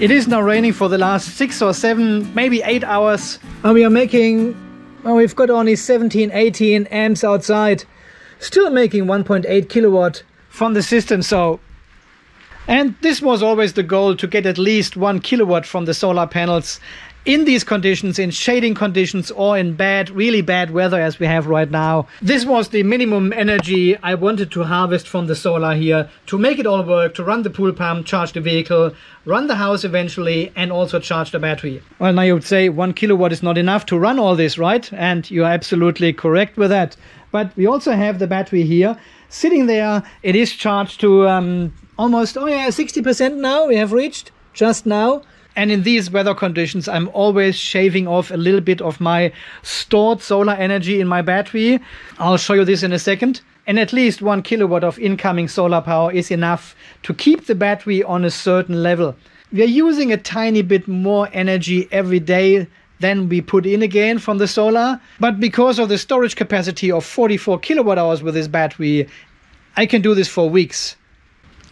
It is now raining for the last 6 or 7, maybe 8 hours. And we are making, well, we've got only 17, 18 amps outside. Still making 1.8 kilowatt from the system, so. And this was always the goal, to get at least 1 kilowatt from the solar panels in these conditions, in shading conditions or in bad, really bad weather as we have right now. This was the minimum energy I wanted to harvest from the solar here to make it all work, to run the pool pump, charge the vehicle, run the house eventually, and also charge the battery. Well, now you would say 1 kilowatt is not enough to run all this, right? And you are absolutely correct with that. But we also have the battery here sitting there. It is charged to almost, 60% now we have reached just now. And in these weather conditions, I'm always shaving off a little bit of my stored solar energy in my battery. I'll show you this in a second. And at least 1 kilowatt of incoming solar power is enough to keep the battery on a certain level. We are using a tiny bit more energy every day than we put in again from the solar. But because of the storage capacity of 44 kilowatt hours with this battery, I can do this for weeks.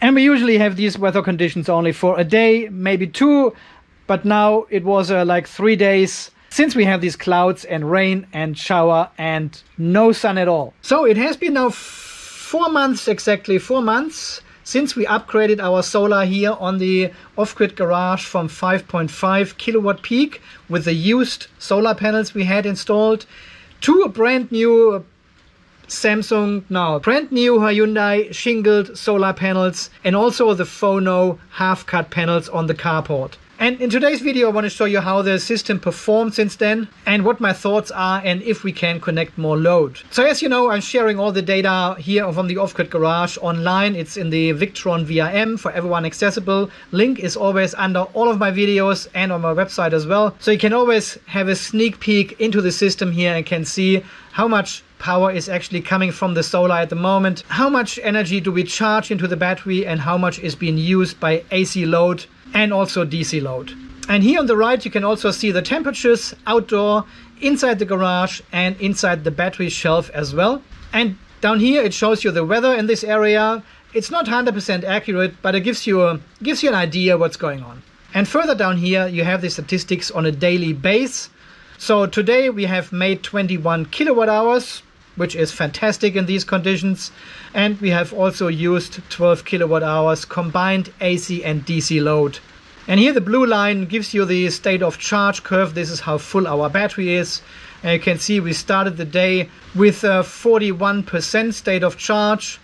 And we usually have these weather conditions only for a day, maybe 2. But now it was like 3 days since we have these clouds and rain and shower and no sun at all. So it has been now 4 months, exactly 4 months, since we upgraded our solar here on the Off-Grid Garage from 5.5 kilowatt peak with the used solar panels we had installed to a brand new Samsung, now brand new Hyundai shingled solar panels and also the phono half-cut panels on the carport. And in today's video I want to show you how the system performed since then and what my thoughts are and if we can connect more load. So as you know, I'm sharing all the data here from the Off-Grid Garage online. It's in the Victron VRM for everyone accessible. Link is always under all of my videos and on my website as well. So you can always have a sneak peek into the system here and can see how much power is actually coming from the solar at the moment, how much energy do we charge into the battery and how much is being used by AC load and also DC load. And here on the right you can also see the temperatures outdoor, inside the garage and inside the battery shelf as well. And down here it shows you the weather in this area. It's not 100% accurate, but it gives you an idea what's going on. And further down here you have the statistics on a daily base. So today we have made 21 kilowatt hours, which is fantastic in these conditions, and we have also used 12 kilowatt hours combined AC and DC load. And here the blue line gives you the state of charge curve. This is how full our battery is, and you can see we started the day with a 41% state of charge,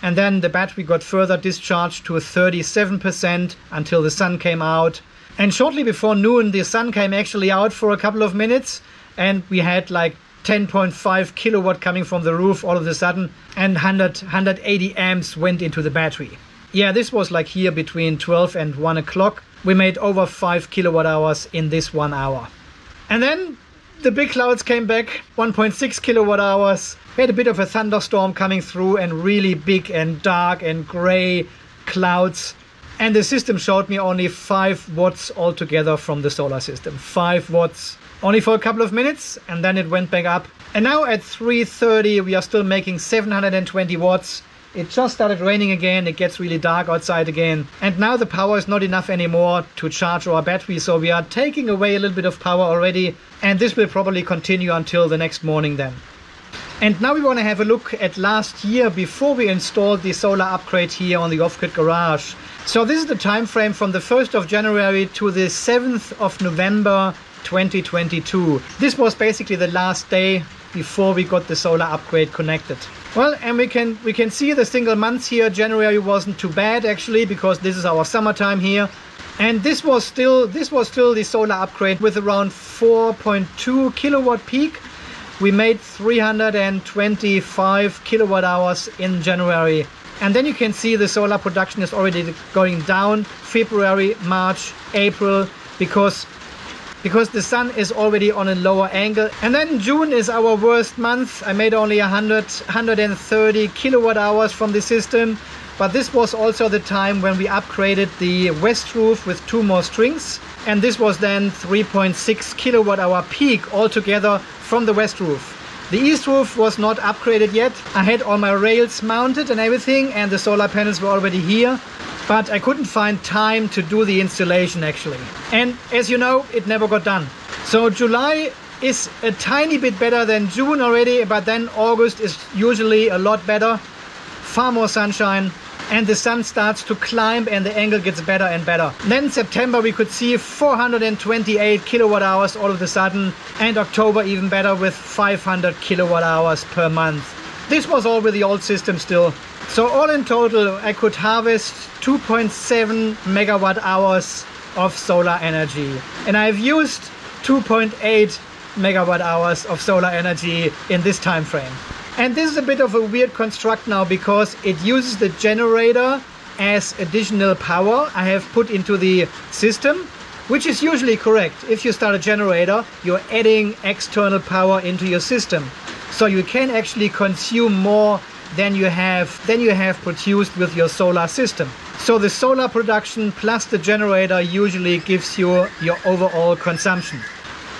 and then the battery got further discharged to 37% until the sun came out. And shortly before noon the sun came actually out for a couple of minutes and we had like 10.5 kilowatt coming from the roof all of a sudden, and 180 amps went into the battery. Yeah, this was like here between 12 and 1 o'clock. We made over 5 kilowatt hours in this 1 hour. And then the big clouds came back, 1.6 kilowatt hours. We had a bit of a thunderstorm coming through and really big and dark and gray clouds. And the system showed me only 5 watts altogether from the solar system. 5 watts. Only for a couple of minutes, and then it went back up. And now at 3:30 we are still making 720 watts. It just started raining again, it gets really dark outside again. And now the power is not enough anymore to charge our battery, so we are taking away a little bit of power already. And this will probably continue until the next morning then. And now we want to have a look at last year before we installed the solar upgrade here on the Off-Grid Garage. So this is the time frame from the 1st of January to the 7th of November 2022. This was basically the last day before we got the solar upgrade connected. Well, and we can see the single months here. January wasn't too bad actually, because this is our summertime here. And this was still the solar upgrade with around 4.2 kilowatt peak. We made 325 kilowatt hours in January. And then you can see the solar production is already going down February, March, April, because the sun is already on a lower angle. And then June is our worst month. I made only 130 kilowatt hours from the system. But this was also the time when we upgraded the west roof with 2 more strings. And this was then 3.6 kilowatt hour peak altogether from the west roof. The east roof was not upgraded yet. I had all my rails mounted and everything, and the solar panels were already here. but I couldn't find time to do the installation actually. And as you know, it never got done. So July is a tiny bit better than June already, but then August is usually a lot better. Far more sunshine, and the sun starts to climb and the angle gets better and better. Then in September we could see 428 kilowatt hours all of a sudden, and October even better with 500 kilowatt hours per month. This was all with the old system still. So all in total I could harvest 2.7 megawatt hours of solar energy, and I've used 2.8 megawatt hours of solar energy in this time frame. And this is a bit of a weird construct now, because it uses the generator as additional power I have put into the system, which is usually correct. If you start a generator, you're adding external power into your system. So you can actually consume more than you have produced with your solar system. So the solar production plus the generator usually gives you your overall consumption.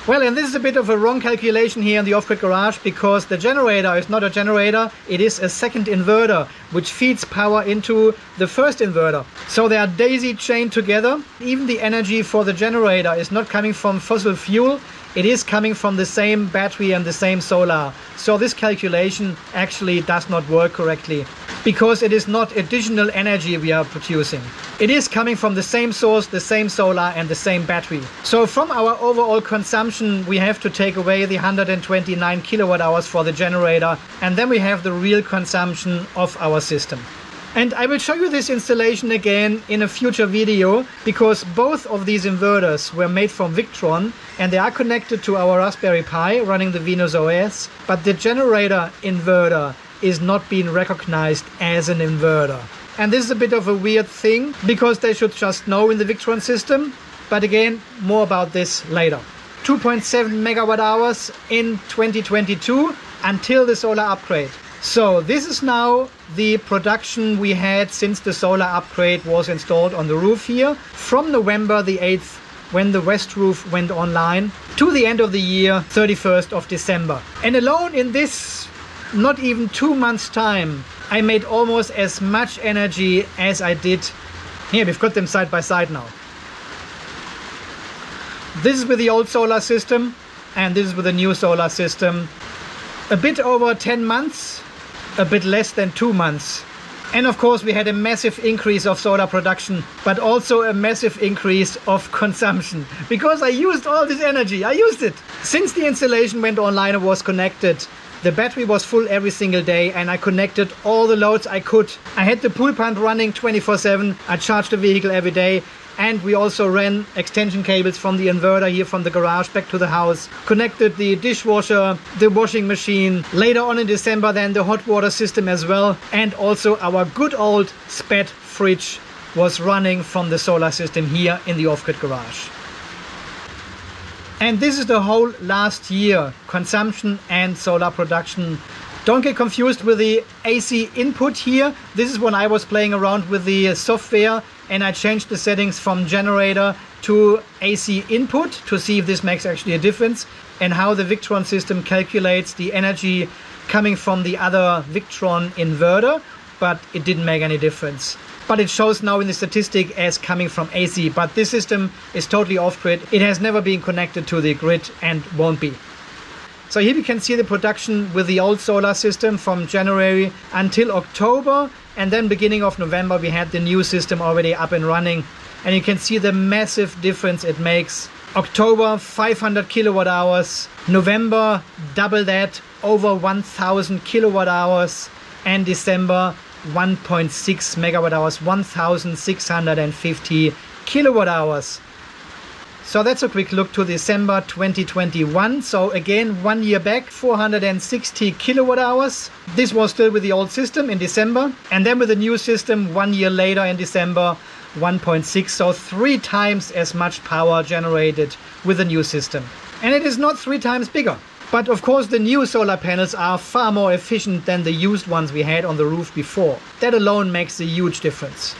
Well, and this is a bit of a wrong calculation here in the Off-Grid Garage, because the generator is not a generator, it is a second inverter, which feeds power into the first inverter. So they are daisy chained together. Even the energy for the generator is not coming from fossil fuel, it is coming from the same battery and the same solar. So this calculation actually does not work correctly, because it is not additional energy we are producing. It is coming from the same source, the same solar and the same battery. So from our overall consumption we have to take away the 129 kilowatt hours for the generator, and then we have the real consumption of our system. And I will show you this installation again in a future video, because both of these inverters were made from Victron and they are connected to our Raspberry Pi running the Venus OS, but the generator inverter is not being recognized as an inverter. And this is a bit of a weird thing, because they should just know in the Victron system, but again, more about this later. 2.7 megawatt hours in 2022 until the solar upgrade. So this is now the production we had since the solar upgrade was installed on the roof here, from November the 8th, when the west roof went online, to the end of the year, 31st of December. And alone in this not even 2 months time, I made almost as much energy as I did. Here we've got them side by side now. This is with the old solar system and this is with the new solar system. A bit over 10 months, a bit less than 2 months. And of course we had a massive increase of solar production, but also a massive increase of consumption, because I used all this energy. I used it. Since the installation went online and was connected, the battery was full every single day and I connected all the loads I could. I had the pool pump running 24/7, I charged the vehicle every day, and we also ran extension cables from the inverter here from the garage back to the house, connected the dishwasher, the washing machine, later on in December then the hot water system as well, and also our good old SPED fridge was running from the solar system here in the Off-Grid Garage. And this is the whole last year, consumption and solar production. Don't get confused with the AC input here. This is when I was playing around with the software and I changed the settings from generator to AC input to see if this makes actually a difference, and how the Victron system calculates the energy coming from the other Victron inverter, but it didn't make any difference. But it shows now in the statistic as coming from AC, but this system is totally off-grid. It has never been connected to the grid and won't be. So here we can see the production with the old solar system from January until October, and then beginning of November we had the new system already up and running, and you can see the massive difference it makes. October 500 kilowatt hours, November double that, over 1000 kilowatt hours, and December 1.6 megawatt hours, 1650 kilowatt hours. So that's a quick look to December 2021. So again, 1 year back, 460 kilowatt hours. This was still with the old system in December, and then with the new system 1 year later in December, 1.6. So 3 times as much power generated with the new system, and it is not 3 times bigger. But of course the new solar panels are far more efficient than the used ones we had on the roof before. That alone makes a huge difference.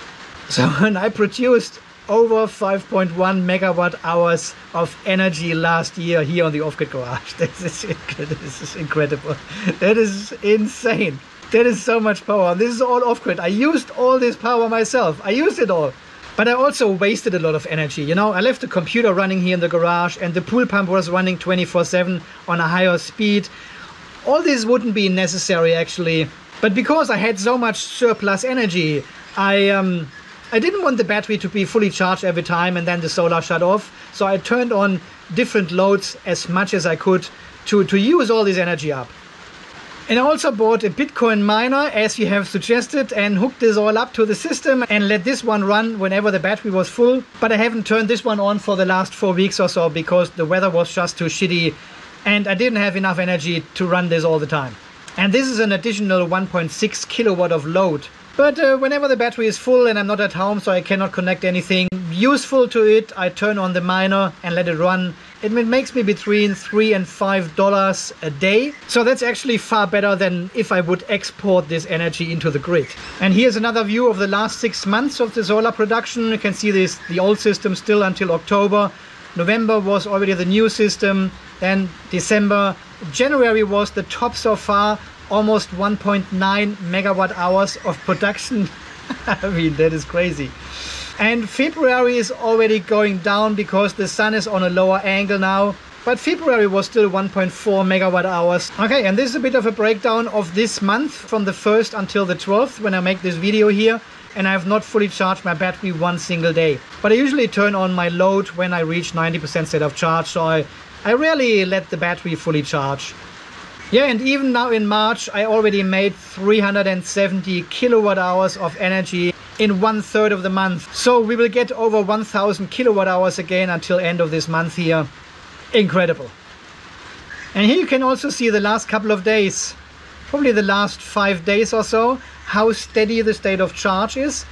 So when I produced over 5.1 megawatt hours of energy last year here on the Off-Grid Garage. This is incredible. That is insane. That is so much power. This is all off-grid. I used all this power myself. I used it all. But I also wasted a lot of energy. You know, I left the computer running here in the garage and the pool pump was running 24/7 on a higher speed. All this wouldn't be necessary actually. But because I had so much surplus energy, I didn't want the battery to be fully charged every time and then the solar shut off. So I turned on different loads as much as I could to use all this energy up. And I also bought a Bitcoin miner, as you have suggested, and hooked this all up to the system and let this one run whenever the battery was full. But I haven't turned this one on for the last 4 weeks or so because the weather was just too shitty and I didn't have enough energy to run this all the time. And this is an additional 1.6 kilowatt of load. But whenever the battery is full and I'm not at home, so I cannot connect anything useful to it, I turn on the miner and let it run. It makes me between $3 and $5 a day. So that's actually far better than if I would export this energy into the grid. And here's another view of the last 6 months of the solar production. You can see this, the old system still until October. November was already the new system. Then December, January was the top so far. Almost 1.9 megawatt hours of production. I mean, that is crazy. And February is already going down because the sun is on a lower angle now. But February was still 1.4 megawatt hours. Okay, and this is a bit of a breakdown of this month from the 1st until the 12th when I make this video here. And I have not fully charged my battery one single day. But I usually turn on my load when I reach 90% state of charge. So I rarely let the battery fully charge. Yeah, and even now in March, I already made 370 kilowatt hours of energy in 1/3 of the month. So we will get over 1,000 kilowatt hours again until end of this month here. Incredible. And here you can also see the last couple of days, probably the last 5 days or so, how steady the state of charge is.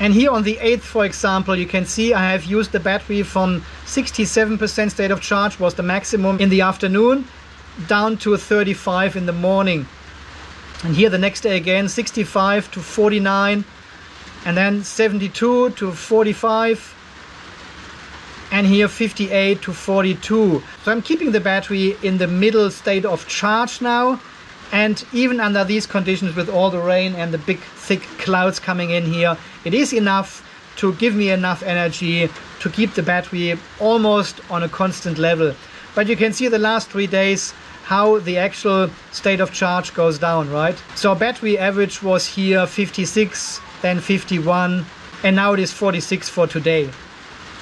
And here on the 8th, for example, you can see I have used the battery from 67% state of charge was the maximum in the afternoon, down to 35 in the morning. And here the next day again, 65 to 49. And then 72 to 45. And here 58 to 42. So I'm keeping the battery in the middle state of charge now. And even under these conditions with all the rain and the big thick clouds coming in here, it is enough to give me enough energy to keep the battery almost on a constant level. But you can see the last 3 days how the actual state of charge goes down, right? So battery average was here 56, then 51, and now it is 46 for today.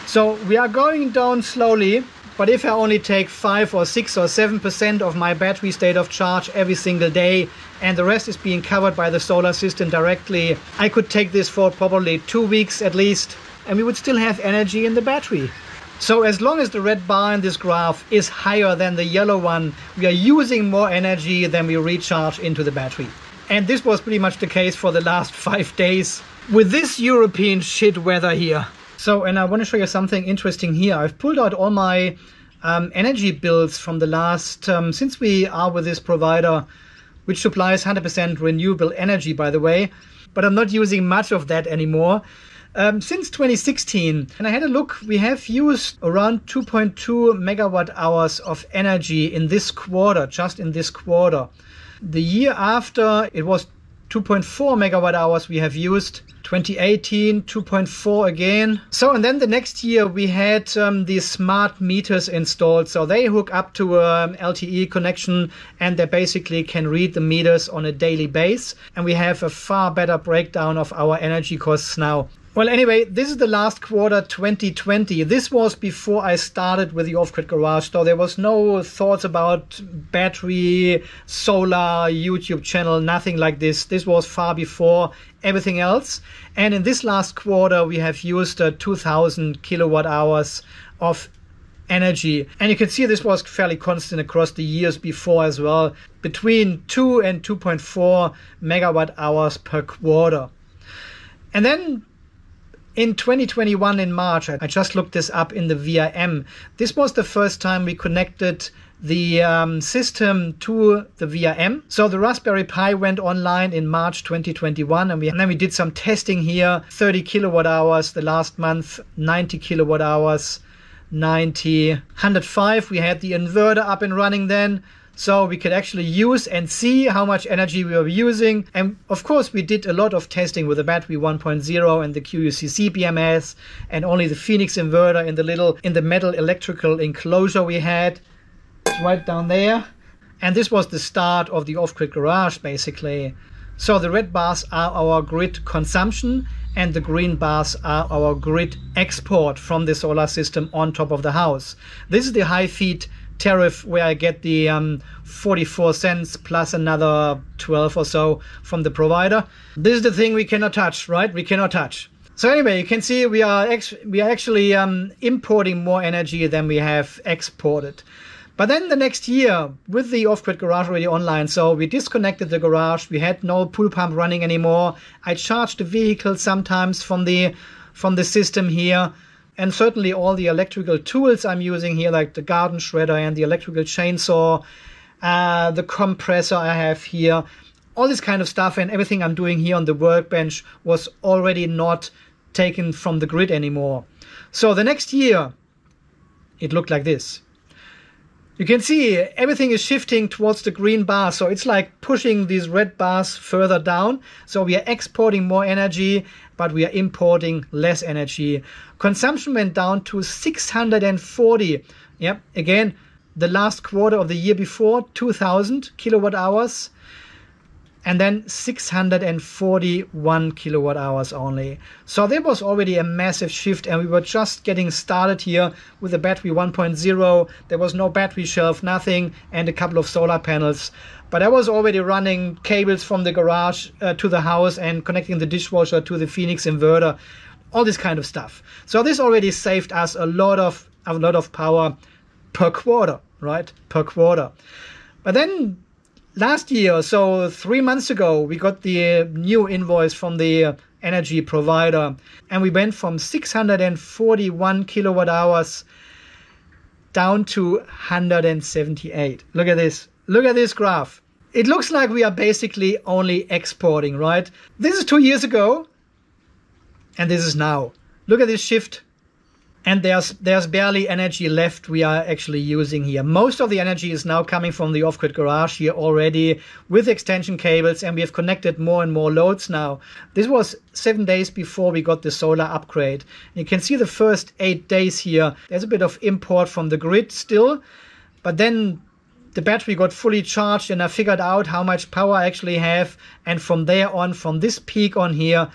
So we are going down slowly, but if I only take 5 or 6 or 7% of my battery state of charge every single day, and the rest is being covered by the solar system directly, I could take this for probably 2 weeks at least, and we would still have energy in the battery. So as long as the red bar in this graph is higher than the yellow one, we are using more energy than we recharge into the battery. And this was pretty much the case for the last 5 days with this European shit weather here. So, and I want to show you something interesting here. I've pulled out all my energy bills from the last, since we are with this provider, which supplies 100% renewable energy, by the way, but I'm not using much of that anymore. Since 2016, and I had a look, we have used around 2.2 megawatt hours of energy in this quarter, just in this quarter. The year after, it was 2.4 megawatt hours we have used. 2018, 2.4 again. So, and then the next year we had these smart meters installed. So they hook up to an LTE connection and they basically can read the meters on a daily basis. And we have a far better breakdown of our energy costs now. Well, anyway, this is the last quarter 2020. This was before I started with the Off-Grid Garage, so there was no thoughts about battery, solar, YouTube channel, nothing like this. This was far before everything else. And in this last quarter, we have used 2,000 kilowatt hours of energy. And you can see this was fairly constant across the years before as well, between 2 and 2.4 megawatt hours per quarter. And then in 2021 in March, I just looked this up in the VRM. This was the first time we connected the system to the VRM. So the Raspberry Pi went online in March 2021, and then we did some testing here. 30 kilowatt hours the last month, 90 kilowatt hours, 90, 105. We had the inverter up and running then, so we could actually use and see how much energy we were using. And of course, we did a lot of testing with the battery 1.0 and the QUCC BMS and only the Phoenix inverter in the metal electrical enclosure we had. It's right down there. And this was the start of the Off-Grid Garage, basically. So the red bars are our grid consumption and the green bars are our grid export from the solar system on top of the house. This is the high feed tariff where I get the 44 cents plus another 12 or so from the provider. This is the thing we cannot touch, right? We cannot touch. So anyway, you can see we are actually importing more energy than we have exported. But then the next year, with the Off-Grid Garage already online, so we disconnected the garage, we had no pool pump running anymore. I charged the vehicle sometimes from the system here. And certainly all the electrical tools I'm using here, like the garden shredder and the electrical chainsaw, the compressor I have here, all this kind of stuff and everything I'm doing here on the workbench was already not taken from the grid anymore. So the next year, it looked like this. You can see everything is shifting towards the green bar. So it's like pushing these red bars further down. So we are exporting more energy, but we are importing less energy. Consumption went down to 640. Yep. Again, the last quarter of the year before, 2000 kilowatt hours. And then 641 kilowatt hours only. So there was already a massive shift, and we were just getting started here with the battery 1.0. There was no battery shelf, nothing, and a couple of solar panels. But I was already running cables from the garage to the house and connecting the dishwasher to the Phoenix inverter, all this kind of stuff. So this already saved us a lot of power per quarter, right? Per quarter. But then last year, so 3 months ago, we got the new invoice from the energy provider, and we went from 641 kilowatt hours down to 178. Look at this. Look at this graph. It looks like we are basically only exporting, right? This is 2 years ago, and this is now. Look at this shift. And there's barely energy left we are actually using here. Most of the energy is now coming from the Off-Grid Garage here already with extension cables, and we have connected more and more loads now. This was 7 days before we got the solar upgrade. You can see the first 8 days here, there's a bit of import from the grid still, but then the battery got fully charged and I figured out how much power I actually have. And from there on, from this peak on here,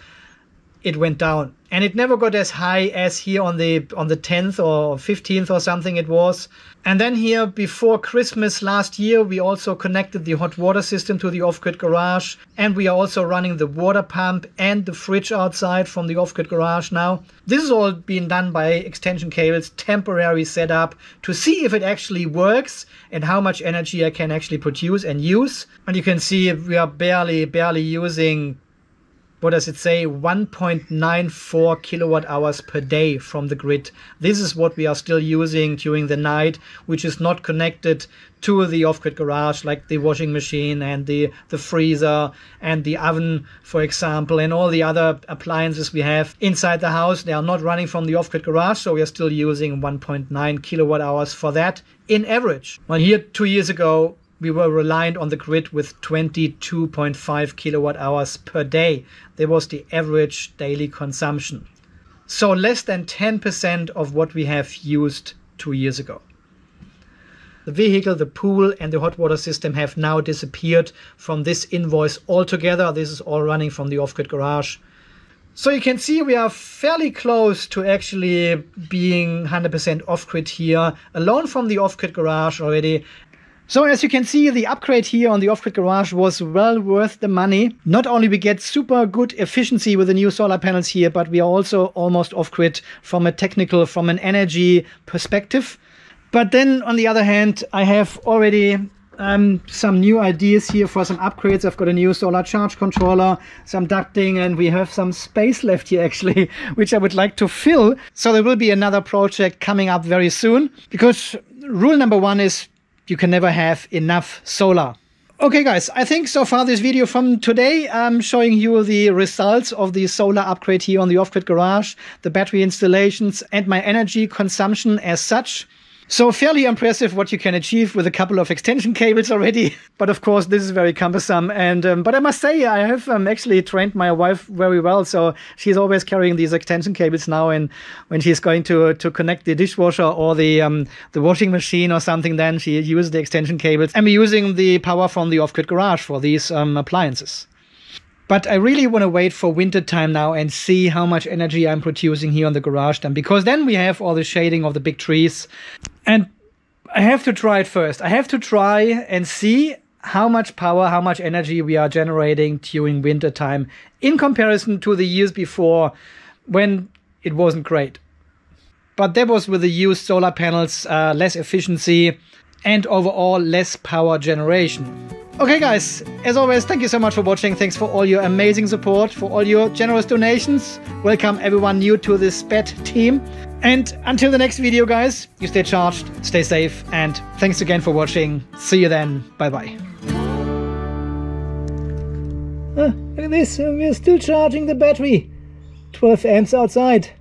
it went down, and it never got as high as here on the 10th or 15th or something it was. And then here before Christmas last year, we also connected the hot water system to the Off-Grid Garage, and we are also running the water pump and the fridge outside from the Off-Grid Garage now. This is all being done by extension cables, temporary setup to see if it actually works and how much energy I can actually produce and use. And you can see we are barely using, what does it say, 1.94 kilowatt hours per day from the grid. This is what we are still using during the night, which is not connected to the Off-Grid Garage, like the washing machine and the freezer and the oven, for example, and all the other appliances we have inside the house. They are not running from the Off-Grid Garage, so we are still using 1.9 kilowatt hours for that in average. Well, here 2 years ago, we were reliant on the grid with 22.5 kilowatt hours per day. That was the average daily consumption. So less than 10% of what we have used 2 years ago. The vehicle, the pool, and the hot water system have now disappeared from this invoice altogether. This is all running from the Off-Grid Garage. So you can see we are fairly close to actually being 100% off-grid here, alone from the Off-Grid Garage already. So as you can see, the upgrade here on the Off-Grid Garage was well worth the money. Not only we get super good efficiency with the new solar panels here, but we are also almost off-grid from an energy perspective. But then on the other hand, I have already some new ideas here for some upgrades. I've got a new solar charge controller, some ducting, and we have some space left here actually, which I would like to fill. So there will be another project coming up very soon, because rule number one is you can never have enough solar. Okay guys, I think so far this video from today, I'm showing you the results of the solar upgrade here on the Off-Grid Garage, the battery installations and my energy consumption as such. So fairly impressive what you can achieve with a couple of extension cables already. But of course, this is very cumbersome. And but I must say, I have actually trained my wife very well. So she's always carrying these extension cables now. And when she's going to connect the dishwasher or the washing machine or something, then she uses the extension cables. And we're using the power from the Off-Grid Garage for these appliances. But I really want to wait for winter time now and see how much energy I'm producing here on the garage then, because then we have all the shading of the big trees. And I have to try it first. I have to try and see how much power, how much energy we are generating during winter time in comparison to the years before when it wasn't great. But that was with the used solar panels, less efficiency and overall less power generation. Okay guys, as always, thank you so much for watching. Thanks for all your amazing support, for all your generous donations. Welcome everyone new to this BAT team. And until the next video guys, you stay charged, stay safe, and thanks again for watching. See you then. Bye-bye. Oh, look at this, we're still charging the battery. 12 amps outside.